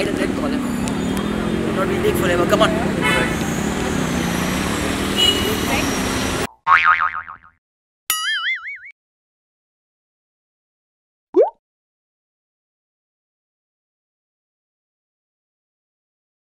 right and red column. It will not be big forever. Come on.